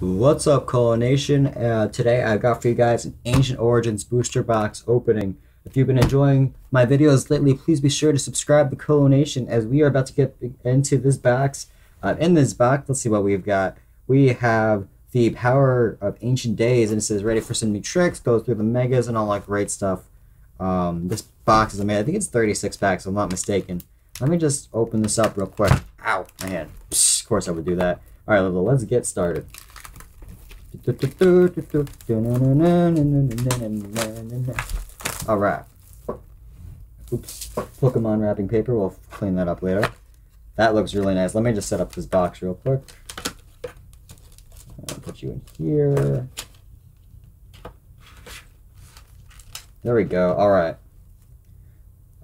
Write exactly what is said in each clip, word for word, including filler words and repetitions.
What's up, Colo Nation? Uh, today I've got for you guys an Ancient Origins booster box opening. If you've been enjoying my videos lately, please be sure to subscribe to Colo Nation as we are about to get into this box. Uh, in this box, let's see what we've got. We have the Power of Ancient Days, and it says ready for some new tricks, goes through the megas and all that great stuff. Um, this box is amazing. I think it's thirty-six packs, if I'm not mistaken. Let me just open this up real quick. Ow, my hand. Psh, of course I would do that. All right, let's get started. All right. Oops. Pokemon wrapping paper. We'll clean that up later. That looks really nice. Let me just set up this box real quick. I'll put you in here. There we go. All right.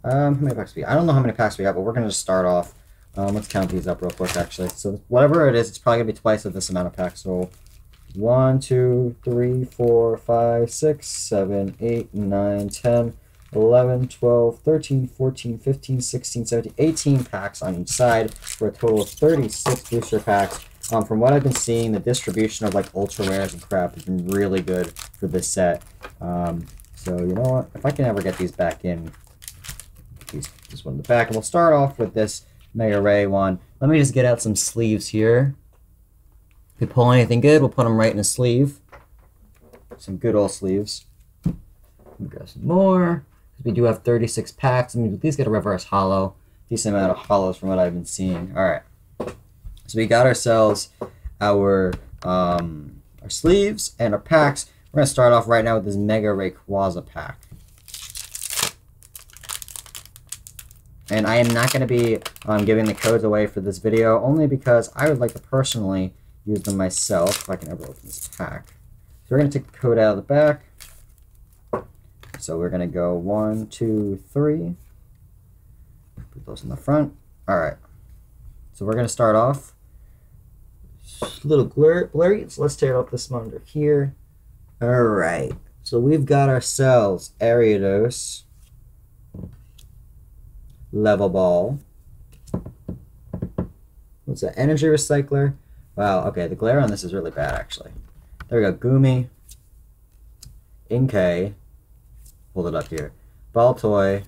Um, how many packs we got? I don't know how many packs we got, but we're gonna just start off. Um, let's count these up real quick, actually. So whatever it is, it's probably gonna be twice of this amount of packs. So. one, two, three, four, five, six, seven, eight, nine, ten, eleven, twelve, thirteen, fourteen, fifteen, sixteen, seventeen, eighteen packs on each side for a total of thirty-six booster packs. Um, from what I've been seeing, the distribution of like ultra rares and crap has been really good for this set. Um, so you know what? If I can ever get these back in, these this one in the back, and we'll start off with this Mega Ray one. Let me just get out some sleeves here. If we pull anything good, we'll put them right in a sleeve. Some good old sleeves. We'll grab some more. We do have thirty-six packs. I mean, at least get a reverse holo. Decent amount of holos from what I've been seeing. All right. So we got ourselves our um, our sleeves and our packs. We're going to start off right now with this Mega Rayquaza pack. And I am not going to be um, giving the codes away for this video, only because I would like to personally use them myself, if I can ever open this pack. So we're going to take the code out of the back. So we're going to go one, two, three. Put those in the front. All right. So we're going to start off. Just a little blurry. So let's tear off this monitor here. All right. So we've got ourselves Ariados, Level Ball. What's that? Energy Recycler. Wow, okay, the glare on this is really bad, actually. There we go, Goomy, Inkay, hold it up here, Baltoy,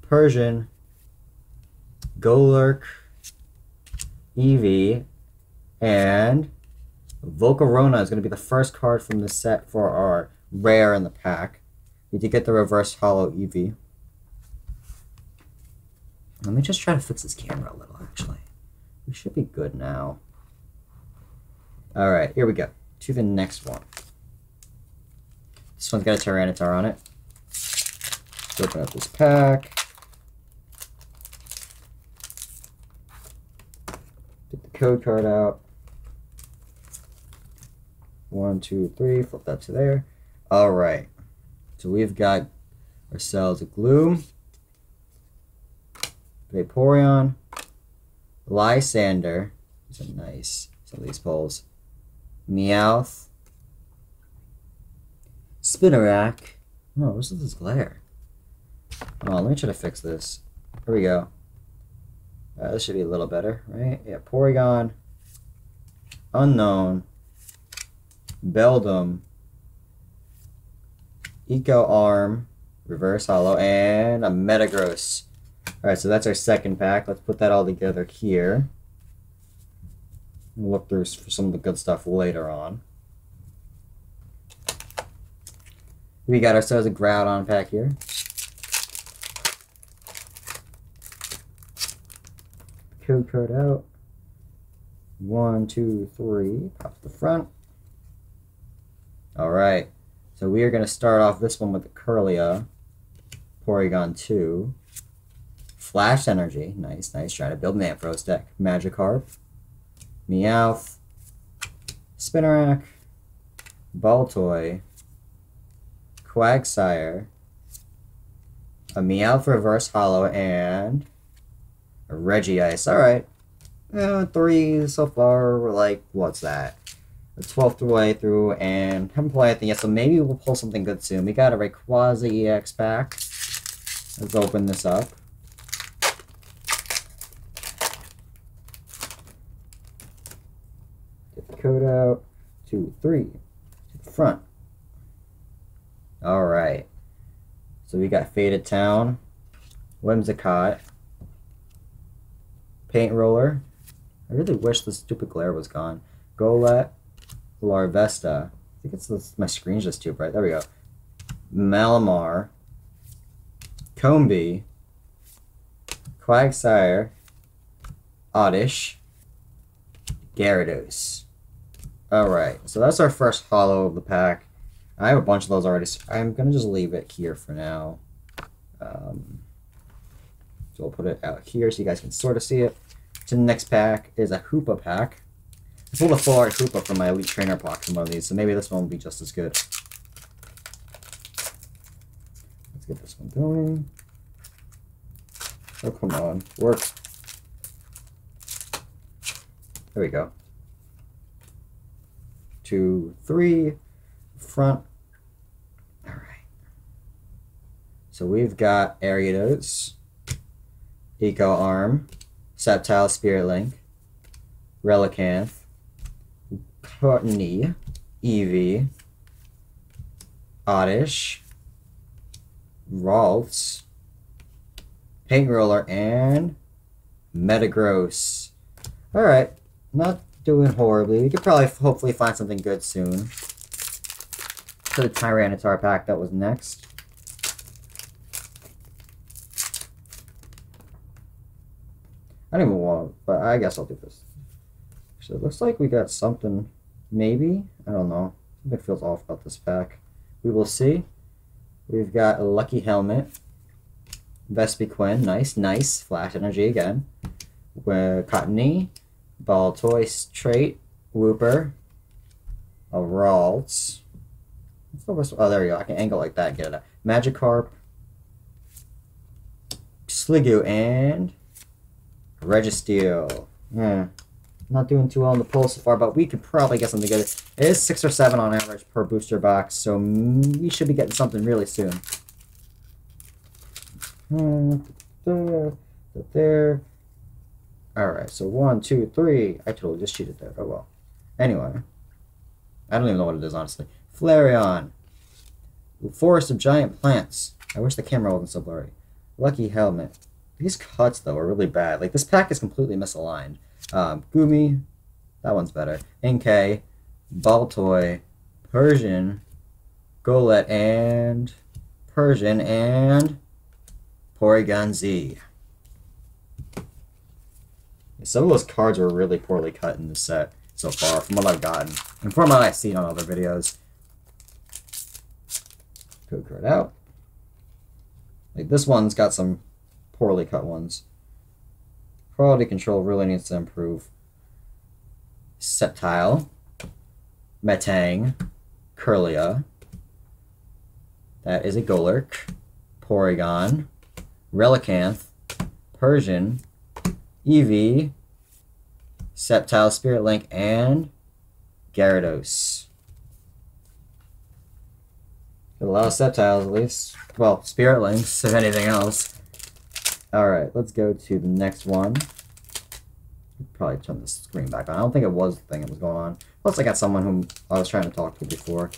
Persian, Golurk, Eevee, and Volcarona is going to be the first card from the set for our rare in the pack. We did get the reverse holo Eevee. Let me just try to fix this camera a little, actually. We should be good now. All right, here we go. To the next one. This one's got a Tyranitar on it. Let's open up this pack. Get the code card out. One, two, three. Flip that to there. All right. So we've got ourselves a Gloom, Vaporeon, Lysander. These are nice. Some of these poles. Meowth, Spinarak. Oh, what's this glare? Oh, let me try to fix this. Here we go. Uh, this should be a little better, right? Yeah, Porygon, Unknown, Beldum, Eco Arm, Reverse Holo, and a Metagross. Alright, so that's our second pack. Let's put that all together here. We'll look through for some of the good stuff later on. We got ourselves a Groudon pack here. Code card out. One, two, three. Pop the front. All right. So we are going to start off this one with the Kirlia, Porygon two, Flash Energy. Nice, nice. Trying to build an Ampharos deck. Magikarp. Meowth, Spinarak, Baltoy, Quagsire, a Meowth Reverse Holo, and a Regice. Alright. Uh, three so far. We're like, what's that? The twelfth way through, and haven't played anything yet, so maybe we'll pull something good soon. We got a Rayquaza E X pack. Let's open this up. Code out. two, three, to the front. All right. So we got Faded Town, Whimsicott, Paint Roller. I really wish this stupid glare was gone. Golett, Larvesta. I think it's this, my screen's just too bright. There we go. Malamar, Combi, Quagsire, Oddish, Gyarados. Alright, so that's our first holo of the pack. I have a bunch of those already, so I'm going to just leave it here for now. Um, so we'll put it out here so you guys can sort of see it. So the next pack is a Hoopa pack. I pulled a full art Hoopa from my Elite Trainer box in one of these, so maybe this one will be just as good. Let's get this one going. Oh, come on. Work. There we go. Two, three. Front. All right. So we've got Ariados, Eco Arm, Sceptile Spirit Link, Relicanth, Courtney, Eevee, Oddish, Ralts, Paint Roller, and Metagross. Alright, not doing horribly. We could probably hopefully find something good soon. So the Tyranitar pack that was next. I don't even want it, but I guess I'll do this. So it looks like we got something, maybe? I don't know. Something feels off about this pack. We will see. We've got a Lucky Helmet, Vespiquen, nice, nice, Flash Energy again, Cottony, Baltoise Trait, Wooper, a Ralts. Oh, there we go, I can angle like that and get it out. Magikarp, Sliggoo, and Registeel. Yeah. Not doing too well in the poll so far, but we could probably get something good. It is six or seven on average per booster box, so we should be getting something really soon. There. Alright, so one, two, three. I totally just cheated there. Oh well. Anyway. I don't even know what it is, honestly. Flareon. Forest of Giant Plants. I wish the camera wasn't so blurry. Lucky Helmet. These cuts, though, are really bad. Like, this pack is completely misaligned. Um, Gumi, that one's better. Inkay, Baltoy, Persian, Golett, and Persian, and Porygon Z. Some of those cards were really poorly cut in this set so far, from what I've gotten, and from what I've seen on other videos. Could cut out. Like, this one's got some poorly cut ones. Quality control really needs to improve. Sceptile, Metang, Kirlia. That is a Golurk. Porygon, Relicanth, Persian, Eevee, Sceptile Spirit Link, and Gyarados. A lot of Sceptiles, at least. Well, Spirit Links, if anything else. Alright, let's go to the next one. Probably turn the screen back on. I don't think it was the thing that was going on. Plus, I got someone whom I was trying to talk to before.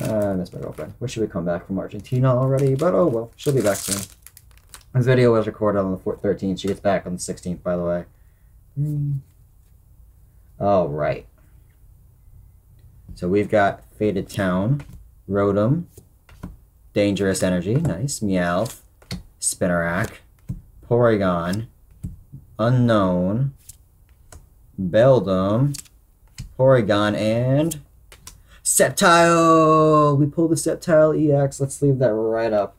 Uh, Miss my girlfriend. Wish she would come back from Argentina already, but oh well, she'll be back soon. This video was recorded on the thirteenth. She gets back on the sixteenth, by the way. Mm. Alright. So we've got Faded Town, Rotom, Dangerous Energy, nice, Meowth, Spinarak, Porygon, Unknown, Beldum, Porygon, and Sceptile! We pulled the Sceptile E X. Let's leave that right up.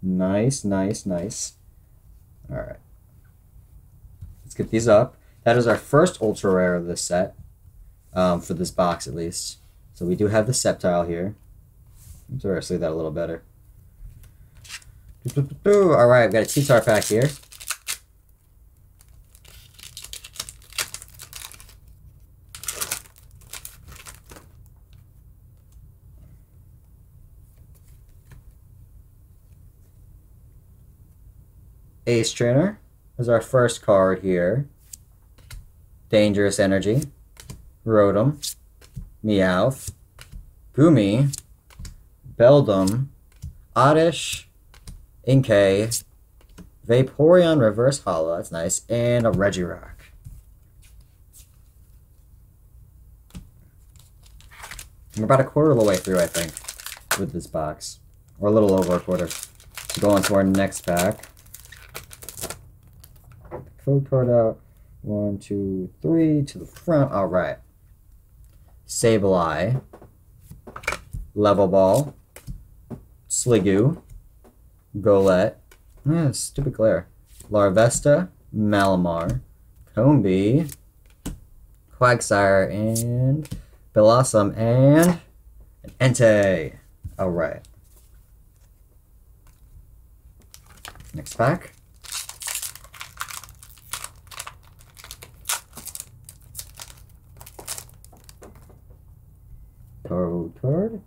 Nice, nice, nice. Alright. Let's get these up. That is our first ultra rare of this set. Um, for this box, at least. So we do have the Sceptile here. I'm sorry, I'll say that a little better. Alright, we've got a T-Star pack here. Ace Trainer is our first card here. Dangerous Energy. Rotom, Meowth, Goomy, Beldum, Oddish, Inkay, Vaporeon Reverse Hollow, that's nice, and a Regirock. We're about a quarter of the way through, I think, with this box. Or a little over a quarter. So go on to our next pack. Code card out. One, two, three, to the front. Alright. Sableye. Level Ball. Sligoo. Golett. Yeah, stupid glare. Larvesta. Malamar. Combee. Quagsire. And Blossom and an Entei. All right. Next pack. Tarot card.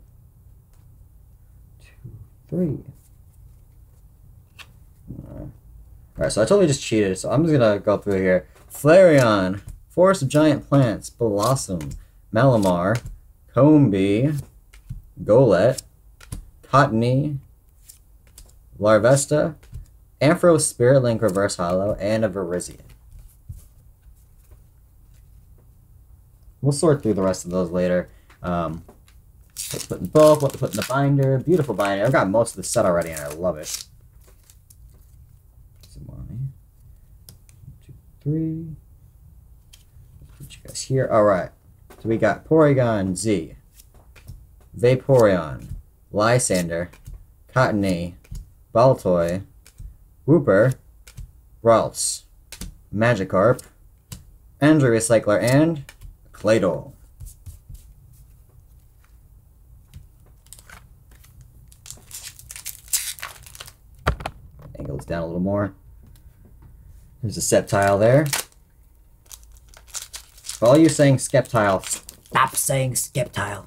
Two, three. All right, so I totally just cheated, so I'm just gonna go through here. Flareon, Forest of Giant Plants, Blossom, Malamar, Combee, Golett, Cottony, Larvesta, Ampharos Spirit Link Reverse Hollow, and a Virizion. We'll sort through the rest of those later. Um, what to put in both, what to put in the binder. Beautiful binder. I've got most of the set already and I love it. One, two, three. Let's put you guys here. Alright. So we got Porygon Z, Vaporeon, Lysander, Cottony, Baltoy, Wooper, Ralts, Magikarp, Energy Recycler, and Claydol. Angles down a little more. There's a Sceptile there. For all you saying Sceptile, stop saying Sceptile.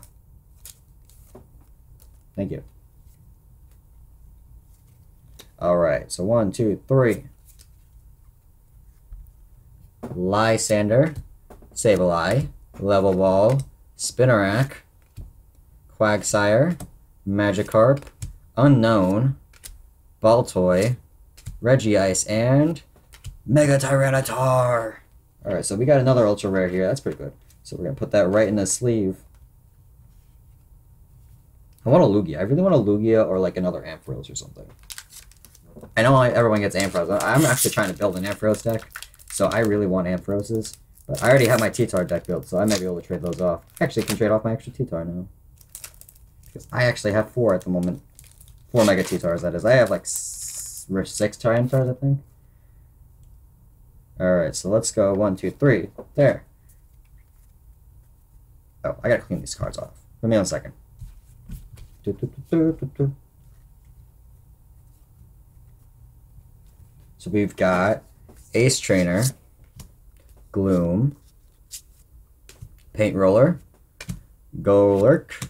Thank you. Alright, so one, two, three. Lysander, Sableye, Level Ball, Spinarak, Quagsire, Magikarp, Unknown, Baltoy, Regice, and Mega Tyranitar. Alright, so we got another ultra rare here. That's pretty good. So we're going to put that right in the sleeve. I want a Lugia. I really want a Lugia or like another Ampharos or something. I know everyone gets Ampharos. I'm actually trying to build an Ampharos deck. So I really want Ampharoses. But I already have my Tyranitar deck built, so I might be able to trade those off. Actually, I can trade off my extra Tyranitar now. Because I actually have four at the moment. Four Mega Tyranitar, that is. I have like six Tyranitars, I think. Alright, so let's go one, two, three. There. Oh, I gotta clean these cards off. Give me one second. Do, do, do, do, do. So we've got Ace Trainer, Gloom, Paint Roller, Golurk,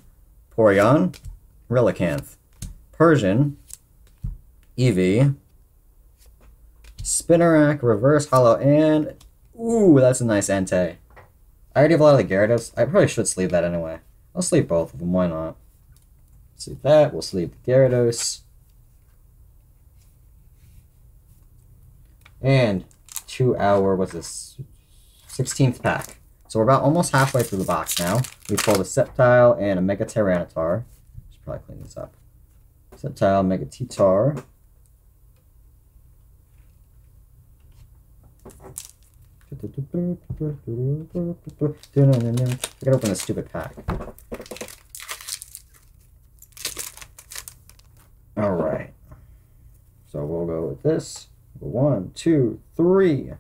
Porygon, Relicanth, Persian, Eevee, Spinarak, Reverse Hollow, and ooh, that's a nice Entei. I already have a lot of the Gyarados. I probably should sleeve that anyway. I'll sleeve both of them, why not? Sleeve that, we'll sleeve the Gyarados. And to our, what's this, sixteenth pack. So we're about almost halfway through the box now. We pulled a Sceptile and a Mega Tyranitar. Should probably clean this up. Sceptile, Mega Tyranitar. I gotta open this stupid pack. Alright. So we'll go with this. One, two, three.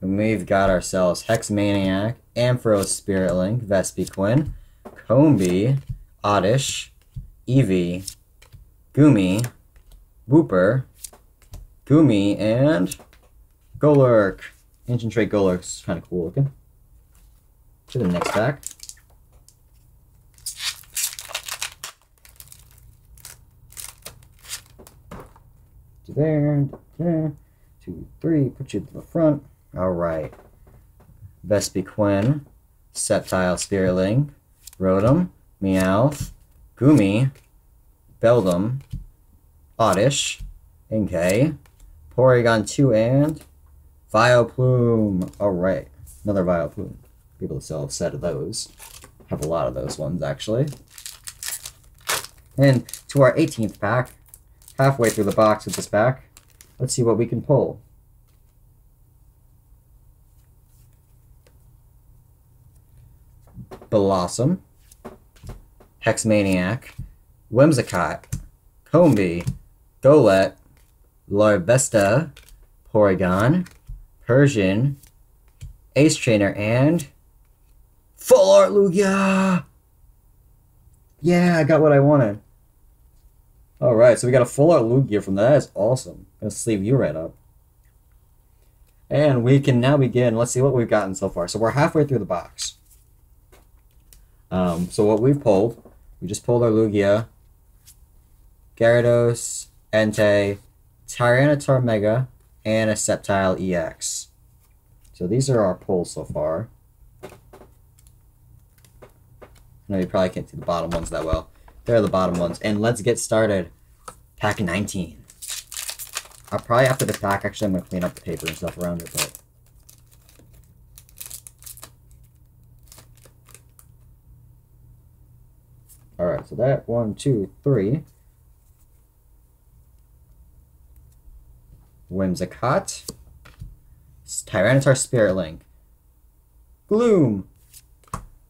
And we've got ourselves Hexmaniac, Ampharos Spirit Link, Vespiquen, Combee, Oddish, Eevee, Goomy, Wooper, Goomy, and Golurk. Ancient Trait Golurk's kind of cool looking. To the next pack. To there, to there, two, three, put you to the front. Alright. Vespiquen, Sceptile Spearling, Rotom, Meowth, Gumi, Beldum, Oddish, Inkay, Porygon two, and Vileplume. Alright, another Vileplume. People are still upset at those. Have a lot of those ones, actually. And to our eighteenth pack, halfway through the box of this pack, let's see what we can pull. Blossom, Hexmaniac, Whimsicott, Combee, Golett, Larvesta, Porygon, Persian, Ace Trainer, and Full Art Lugia! Yeah, I got what I wanted. Alright, so we got a Full Art Lugia from that. That is awesome. I'm going to sleeve you right up. And we can now begin. Let's see what we've gotten so far. So we're halfway through the box. Um, so what we've pulled, we just pulled our Lugia, Gyarados, Entei, Tyranitar Mega, and a Sceptile E X. So these are our pulls so far. No, you probably can't see the bottom ones that well. They're the bottom ones. And let's get started. Pack nineteen. I'll probably, after the pack, actually, I'm going to clean up the paper and stuff around it, but... Alright, so that one, two, three. Whimsicott. Tyranitar Spiritling. Gloom.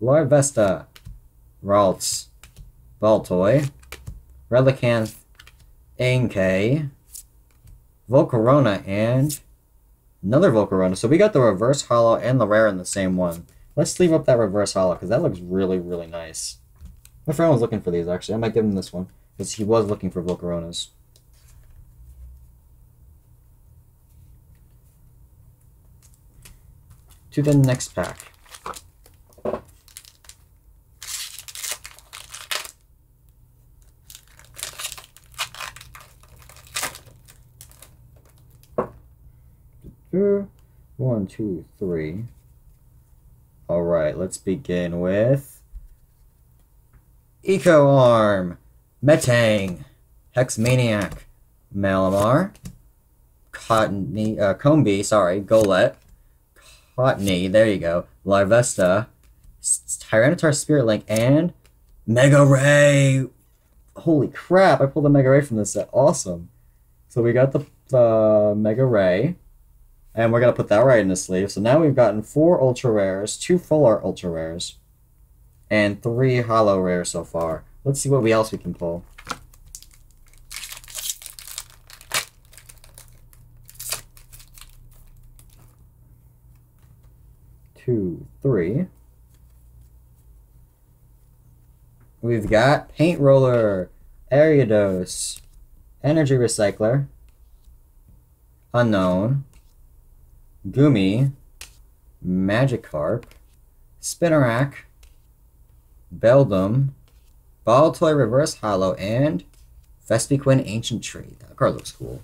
Larvesta. Ralts. Baltoy. Relicanth. Inkay. Volcarona, and another Volcarona. So we got the reverse holo and the rare in the same one. Let's sleeve up that reverse holo because that looks really, really nice. My friend was looking for these, actually. I might give him this one, because he was looking for Volcaronas. To the next pack. One, two, three. Alright, let's begin with... Eco Arm, Metang, Hexmaniac, Malamar, Cottony, uh, Combee, sorry, Golett, Cottony, there you go, Larvesta, Tyranitar Spiritlink, and Mega Ray! Holy crap, I pulled a Mega Ray from this set, awesome! So we got the uh, Mega Ray, and we're gonna put that right in the sleeve, so now we've gotten four Ultra Rares, two Full Art Ultra Rares, and three holo rares so far. Let's see what we else we can pull. Two, three. We've got Paint Roller, Ariados, Energy Recycler, Unknown, Gumi, Magikarp, Spinarak, Beldum, Baltoy Reverse Holo, and Vespiquen Ancient Tree. That card looks cool.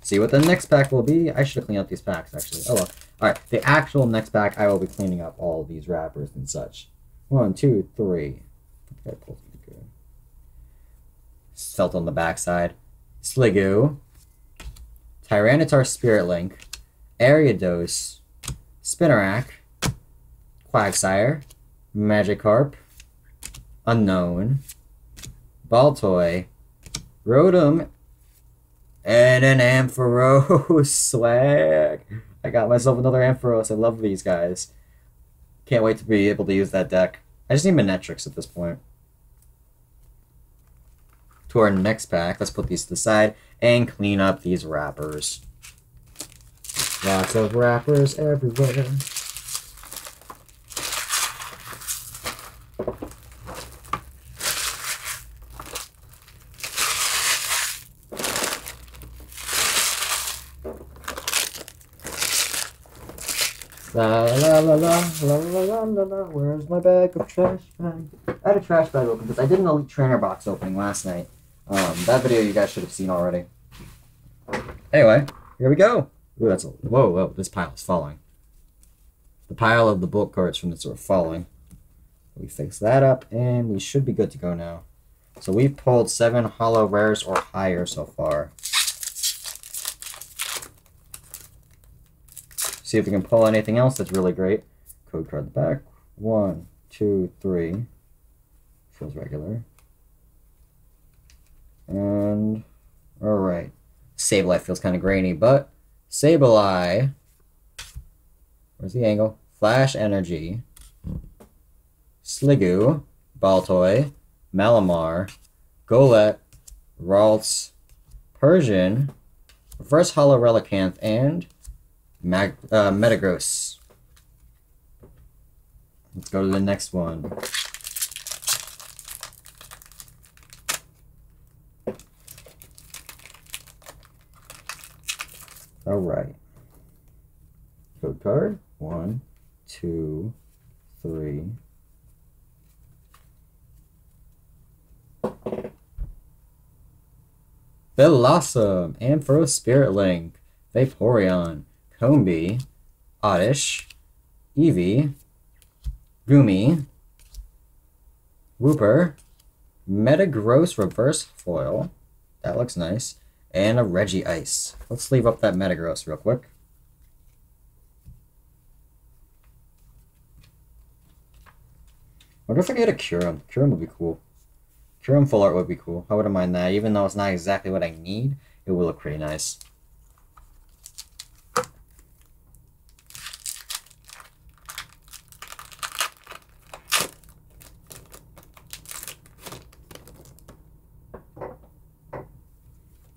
See what the next pack will be. I should have cleaned up these packs, actually. Oh well. Alright, the actual next pack, I will be cleaning up all of these wrappers and such. One, two, three. Okay, pull something good. Felt on the backside. Sliggoo, Tyranitar Spiritlink, Ariados, Spinarak, Quagsire, Magikarp, Unknown, Baltoy, Rotom, and an Ampharos swag. I got myself another Ampharos. I love these guys. Can't wait to be able to use that deck. I just need Manetrix at this point. To our next pack, let's put these to the side and clean up these wrappers. Lots of wrappers everywhere. La la la la la la la la. Where's my bag of trash bag? I had a trash bag open because I did an Elite Trainer box opening last night. Um, that video you guys should have seen already. Anyway, here we go. Ooh, that's a, whoa, whoa, this pile is falling. The pile of the bulk cards from this are falling. We fix that up, and we should be good to go now. So we've pulled seven holo rares or higher so far. See if we can pull anything else that's really great. Code card in the back. One, two, three. Feels regular. And, alright. Sableye feels kind of grainy, but Sableye. Where's the angle? Flash Energy. Sliggoo, Baltoy, Malamar, Golett, Ralts, Persian, Reverse Holo Relicanth, and Mag uh, Metagross. Let's go to the next one. All right. Code card. One, two, three. Velosum, Ampharos Spirit Link, Vaporeon, Combi, Oddish, Eevee, Goomy, Wooper, Metagross Reverse Foil, that looks nice, and a Regice. Let's sleeve up that Metagross real quick. Wonder if I get a Kyurem. Kyurem would be cool. Kyurem full art would be cool. I wouldn't mind that. Even though it's not exactly what I need, it will look pretty nice.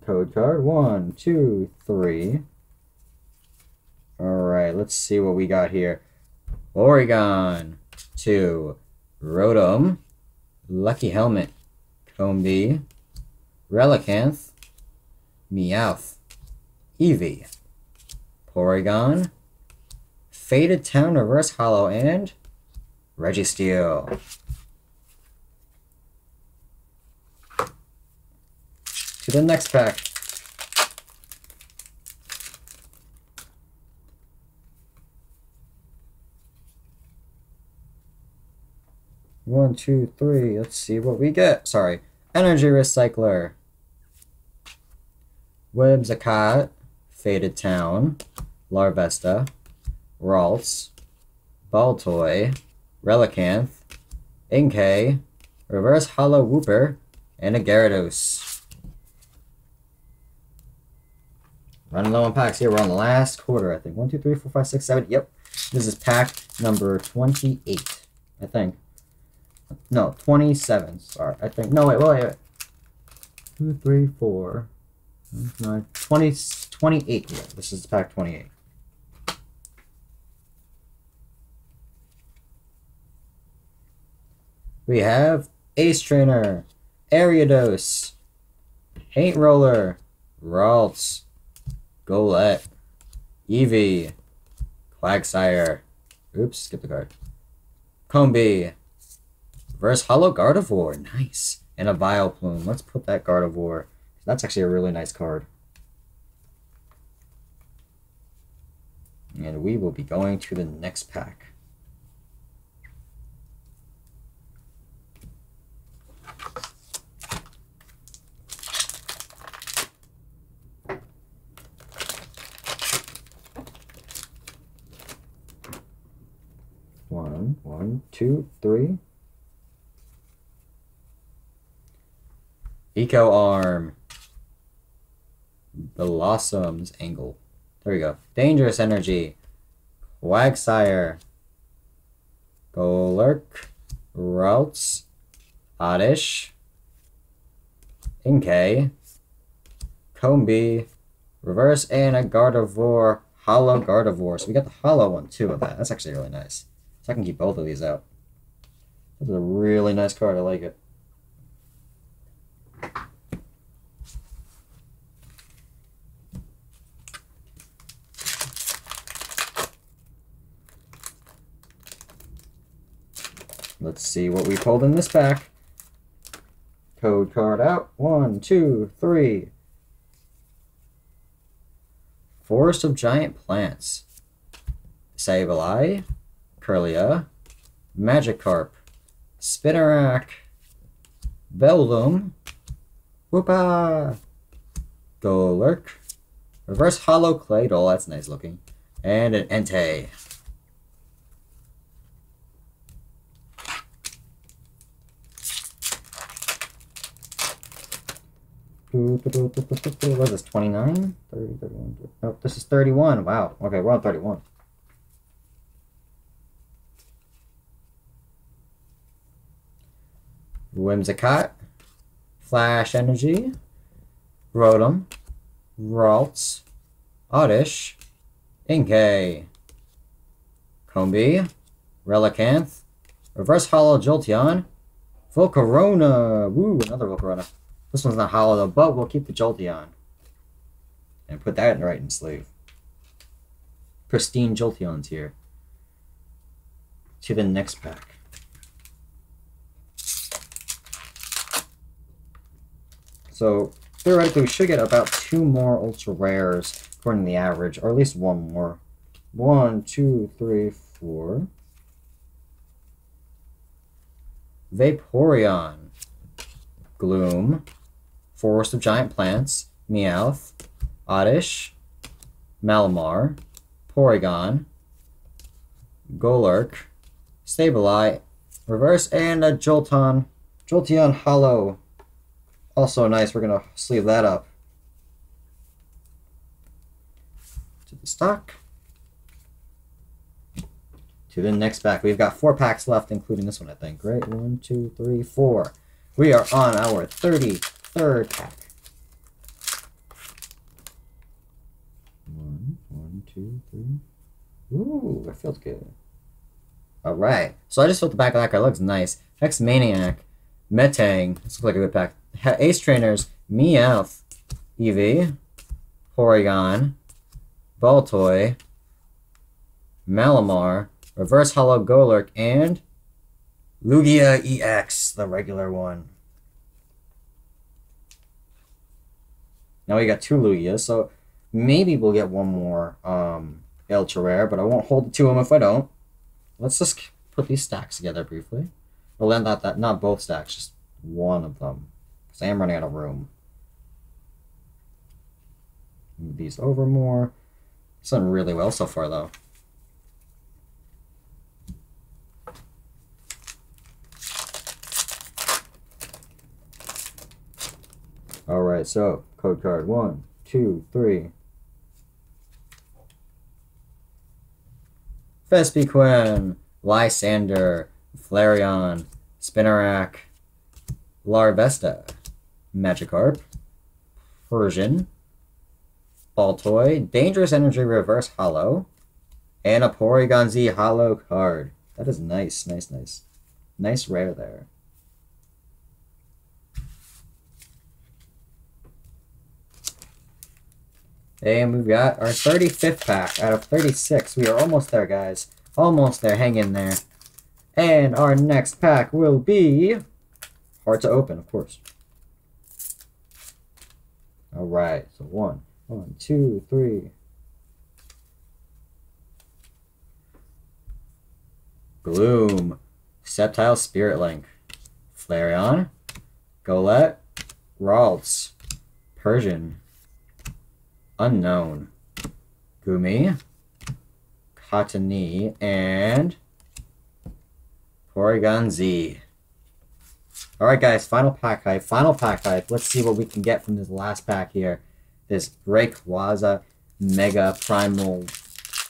Code card. One, two, three. Alright, let's see what we got here. Oregon. Two. Rotom. Lucky Helmet. Combi, Relicanth, Meowth, Eevee, Porygon, Faded Town Reverse Holo, and Registeel. To the next pack. One, two, three. Let's see what we get. Sorry. Energy Recycler. Whimsicott. Faded Town. Larvesta. Ralts. Baltoy. Relicanth. Inkay. Reverse Holo Wooper. And a Gyarados. Running low on packs here. We're on the last quarter, I think. One, two, three, four, five, six, seven. Yep. This is pack number twenty-eight, I think. No, twenty-seven. Sorry, I think. No, wait, wait, wait. wait. Two, three, four, nine, twenty, twenty-eight. Yeah, this is pack twenty-eight. We have Ace Trainer, Ariados, Paint Roller, Ralts, Golett, Eevee, Quagsire. Oops, skip the card. Combi. Reverse Holo Gardevoir, nice. And a Vileplume. Let's put that Gardevoir. That's actually a really nice card. And we will be going to the next pack. One, one, two, three. Eco Arm, Velossum's Angle. There we go. Dangerous Energy, Quagsire, Golurk, Ralts, Oddish, Inkay, Combi, Reverse, and a Gardevoir, Holo Gardevoir. So we got the Holo one too of that. That's actually really nice. So I can keep both of these out. This is a really nice card. I like it. Let's see what we pulled in this pack. Code card out. One, two, three. Forest of Giant Plants. Sableye, Curlia, Magikarp, Spinarak, Beldum, Hoopa, Golurk, Reverse Hollow Claydol, that's nice looking, and an Entei. What is this, twenty-nine? thirty, thirty-one. Nope, this is thirty-one. Wow. Okay, we're on thirty-one. Whimsicott, Flash Energy, Rotom, Ralts, Oddish, Inkay, Combee, Relicanth, Reverse Hollow Jolteon, Volcarona. Woo, another Volcarona. This one's not hollow though, but we'll keep the Jolteon. And put that in the right in sleeve. Pristine Jolteon's here. To the next pack. So theoretically we should get about two more ultra rares according to the average, or at least one more. One, two, three, four. Vaporeon. Gloom. Forest of Giant Plants, Meowth, Oddish, Malamar, Porygon, Golurk, Sableye, Reverse, and a Jolteon. Jolteon Hollow. Also nice, we're going to sleeve that up. To the stock. To the next pack. We've got four packs left, including this one, I think. Right? One, two, three, four. We are on our thirty-third pack. One, one, two, three. Ooh, that feels good. All right. So I just filled the back of that card. It looks nice. Hexmaniac, Metang. This looks like a good pack. Ace Trainers, Meowth, Eevee, Porygon, Baltoy, Malamar, Reverse Hollow Golurk, and Lugia E X, the regular one. Now we got two Lugias, so maybe we'll get one more um, ultra rare, but I won't hold the two of them if I don't. Let's just put these stacks together briefly. Well, not that, not both stacks, just one of them, because I am running out of room. Move these over more. It's done really well so far, though. Alright, so, code card one, two, three. Vespiquen, Lysander, Flareon, Spinarak, Larvesta, Magikarp, Persian, Baltoy, Dangerous Energy Reverse Hollow, and a Porygon Z Hollow card. That is nice, nice, nice. Nice rare there. And we've got our thirty-fifth pack out of thirty-six. We are almost there, guys. Almost there. Hang in there. And our next pack will be hard to open, of course. All right. So one, one, two, three. Gloom, Sceptile, Spirit Link, Flareon, Golett, Ralts, Persian. Unknown, Gumi, Cottony, and Porygon Z. Alright guys, final pack hype, final pack hype. Let's see what we can get from this last pack here. This Rayquaza Mega Primal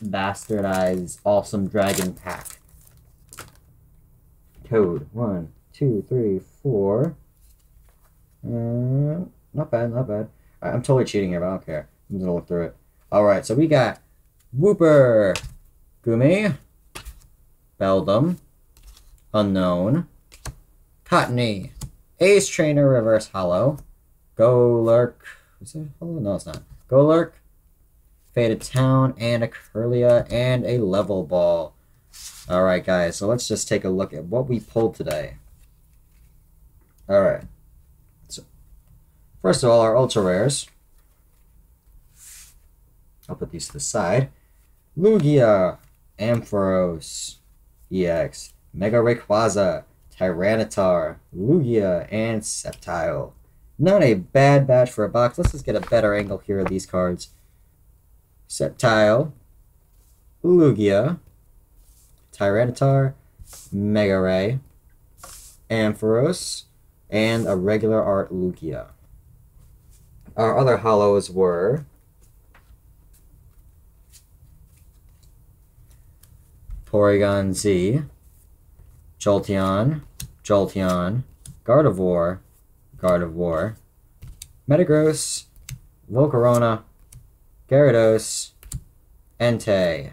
Bastardized Awesome Dragon Pack. Code one, two, three, four. Uh, not bad, not bad. I'm totally cheating here, but I don't care. I'm gonna look through it. Alright, so we got Wooper, Gumi, Beldum, Unknown, Cottony, Ace Trainer Reverse Hollow, Golurk. Is it Hollow? No, it's not. Golurk, Faded Town, and a Curlia, and a Level Ball. Alright, guys, so let's just take a look at what we pulled today. Alright. First of all, our ultra rares. I'll put these to the side. Lugia, Ampharos, E X, Mega Rayquaza, Tyranitar, Lugia, and Sceptile. Not a bad batch for a box. Let's just get a better angle here of these cards. Sceptile, Lugia, Tyranitar, Mega Ray, Ampharos, and a regular art Lugia. Our other holos were Porygon Z, Jolteon, Jolteon, Gardevoir, Gardevoir, Metagross, Volcarona, Gyarados, Entei.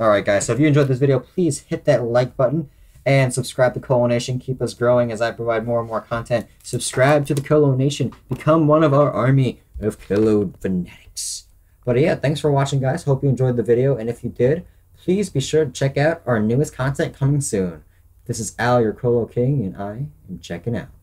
Alright guys, so if you enjoyed this video, please hit that like button and subscribe to Colo Nation. Keep us growing as I provide more and more content. Subscribe to the Colo Nation. Become one of our army of Colo fanatics. But yeah, thanks for watching guys. Hope you enjoyed the video, and if you did, please be sure to check out our newest content coming soon. This is Al, your Colo King, and I am checking out.